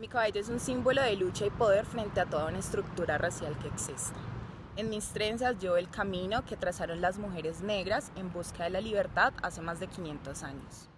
Mi cabello es un símbolo de lucha y poder frente a toda una estructura racial que existe. En mis trenzas llevo el camino que trazaron las mujeres negras en busca de la libertad hace más de 500 años.